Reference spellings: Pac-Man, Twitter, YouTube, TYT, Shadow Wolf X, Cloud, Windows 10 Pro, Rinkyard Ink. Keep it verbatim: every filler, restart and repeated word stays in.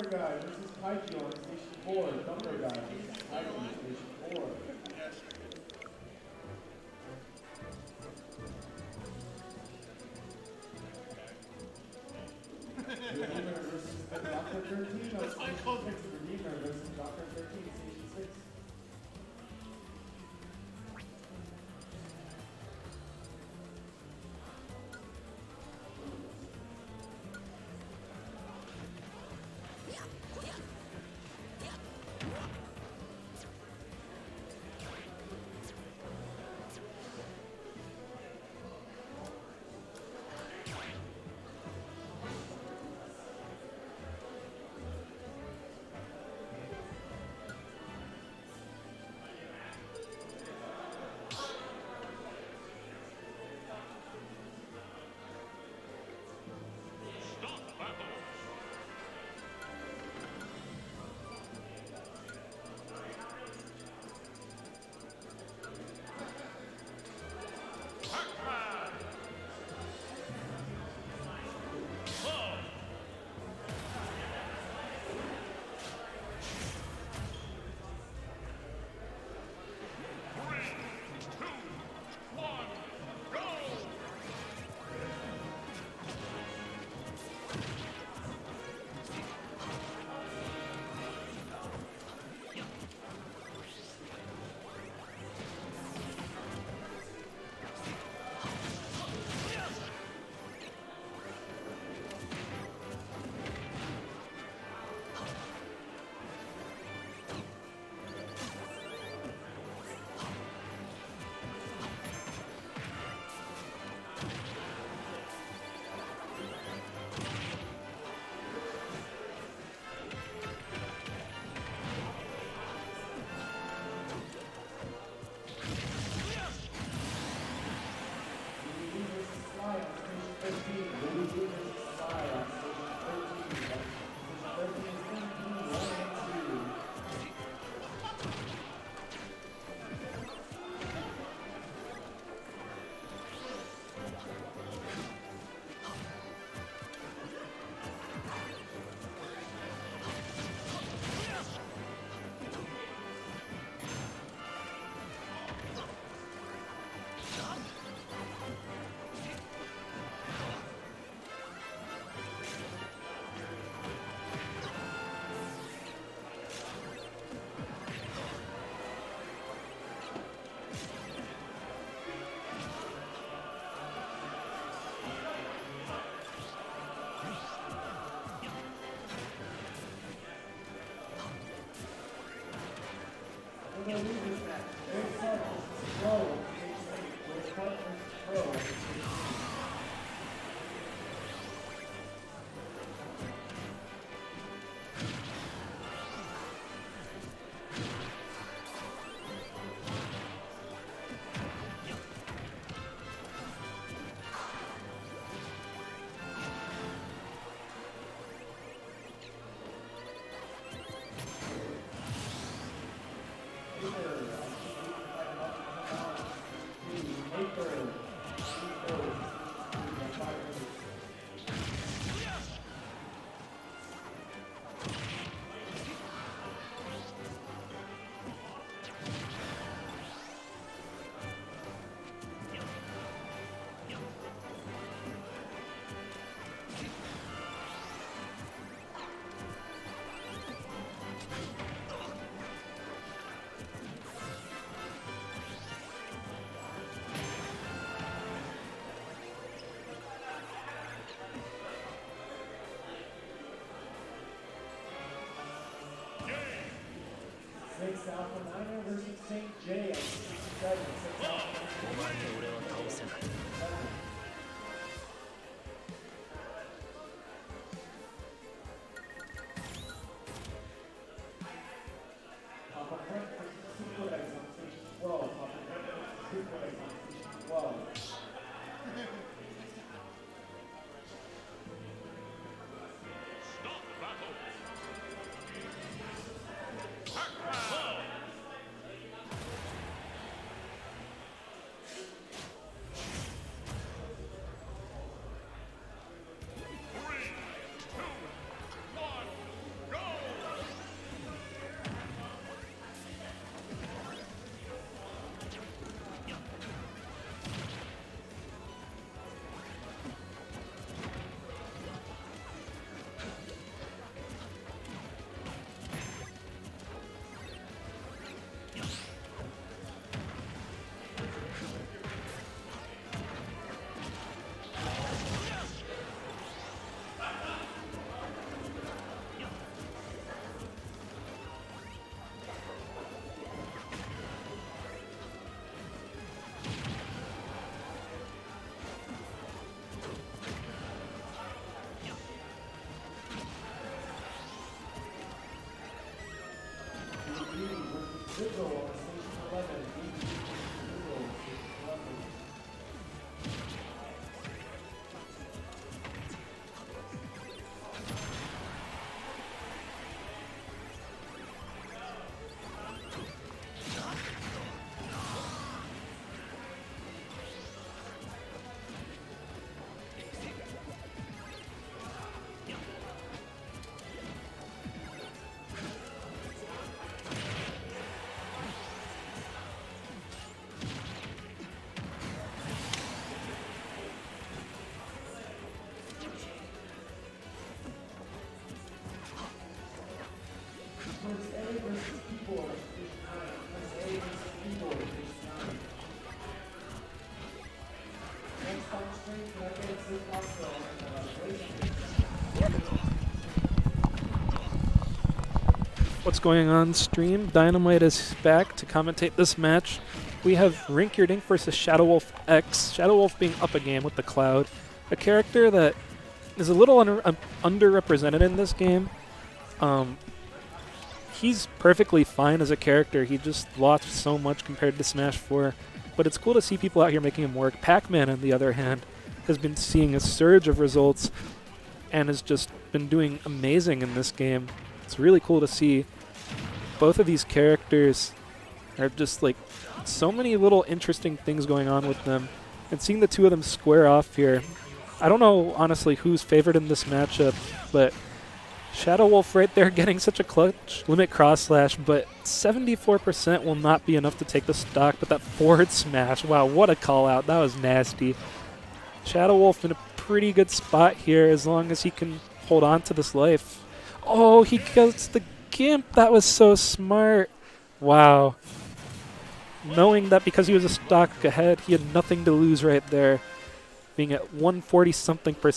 Number guy, this is Pikey on station four. Number guy, this is Pikey on station four. Redeemer versus Doctor thirteen on station six. Redeemer versus Doctor thirteen, station six. six Alpha Niner versus Saint J at sixty-seven. six Alpha Niner. What's going on, stream? Dynamite is back to commentate this match. We have Rinkyard Ink versus Shadow Wolf X. Shadow Wolf being up a game with the Cloud, a character that is a little un un underrepresented in this game. Um, he's perfectly fine as a character. He just lost so much compared to Smash four, but it's cool to see people out here making him work. Pac-Man, on the other hand, has been seeing a surge of results and has just been doing amazing in this game. It's really cool to see. Both of these characters are just like so many little interesting things going on with them, and seeing the two of them square off here, I don't know honestly who's favored in this matchup, but Shadow Wolf right there getting such a clutch limit cross slash, but seventy-four percent will not be enough to take the stock. But that forward smash, wow, what a call out, that was nasty. Shadow Wolf in a pretty good spot here as long as he can hold on to this life. Oh, he gets the gimp, that was so smart. Wow. Knowing that because he was a stock ahead, he had nothing to lose right there, being at one forty something percent.